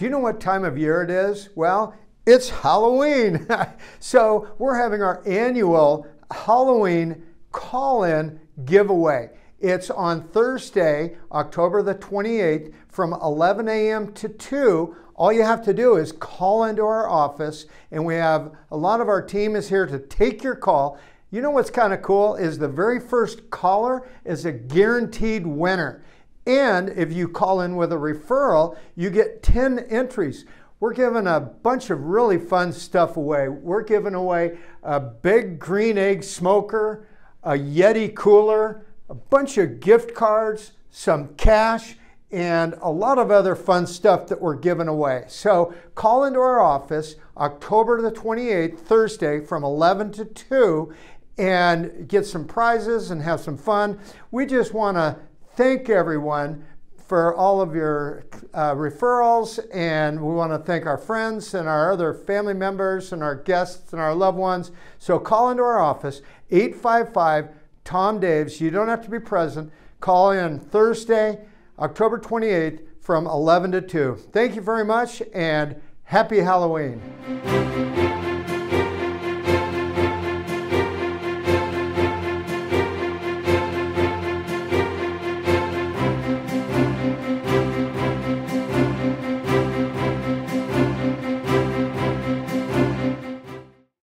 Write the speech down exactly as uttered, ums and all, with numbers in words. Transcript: Do you know what time of year it is? Well, it's Halloween. So we're having our annual Halloween call-in giveaway. It's on Thursday, October the twenty-eighth from eleven a m to two. All you have to do is call into our office, and we have a lot of our team is here to take your call. You know what's kind of cool is the very first caller is a guaranteed winner. And if you call in with a referral, you get ten entries. We're giving a bunch of really fun stuff away. We're giving away a Big Green Egg smoker, a Yeti cooler, a bunch of gift cards, some cash, and a lot of other fun stuff that we're giving away. So call into our office October the twenty-eighth, Thursday from eleven to two, and get some prizes and have some fun. We just want to thank everyone for all of your uh, referrals, and we want to thank our friends and our other family members and our guests and our loved ones. So call into our office, eight five five, Tom Daves. You don't have to be present. Call in Thursday, October twenty-eighth from eleven to two. Thank you very much, and happy Halloween.